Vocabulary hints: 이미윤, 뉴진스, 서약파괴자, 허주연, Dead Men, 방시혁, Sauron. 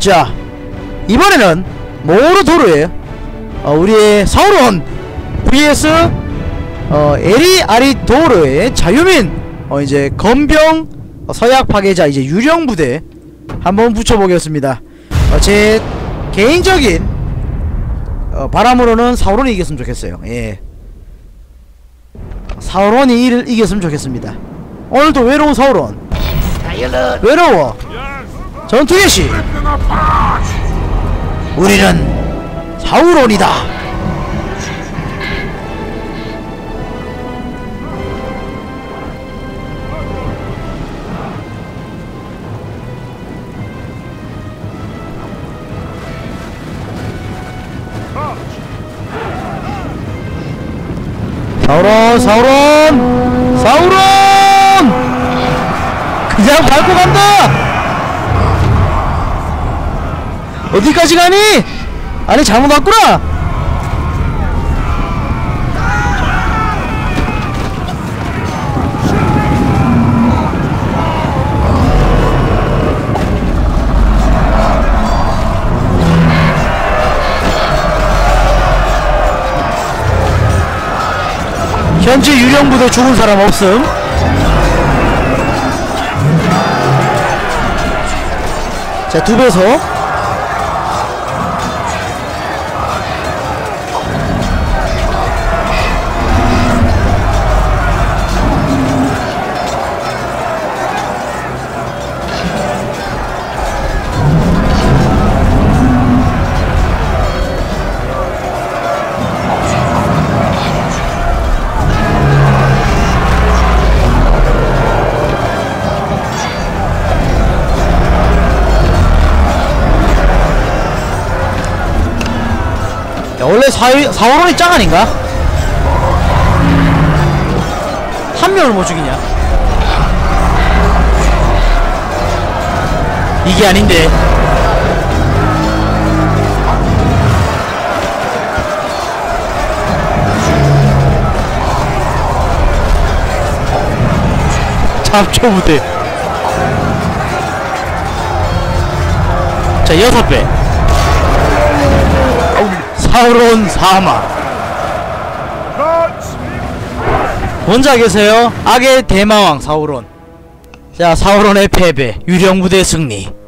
자, 이번에는 모로도르예요. 우리의 사우론 vs 에리아리도르의 자유민, 이제 검병 서약 파괴자, 이제 유령 부대 한번 붙여보겠습니다. 제 개인적인 바람으로는 사우론이 이겼으면 좋겠어요. 예, 사우론이 이겼으면 좋겠습니다. 오늘도 외로운 사우론, 외로워 전투 개시. 우리는 사우론이다. 사우론, 사우론, 사우론! 그냥 밟고 간다! 어디까지 가니? 아니, 잘못 왔구나. 현재 유령부대 죽은 사람 없음. 자, 두 배서. 사우론이 짱 아닌가? 한 명을 못 죽이냐? 이게 아닌데. 잡초부대. 자, 6배. 사우론 사막. 혼자 계세요? 악의 대마왕 사우론. 자, 사우론의 패배, 유령 부대 승리.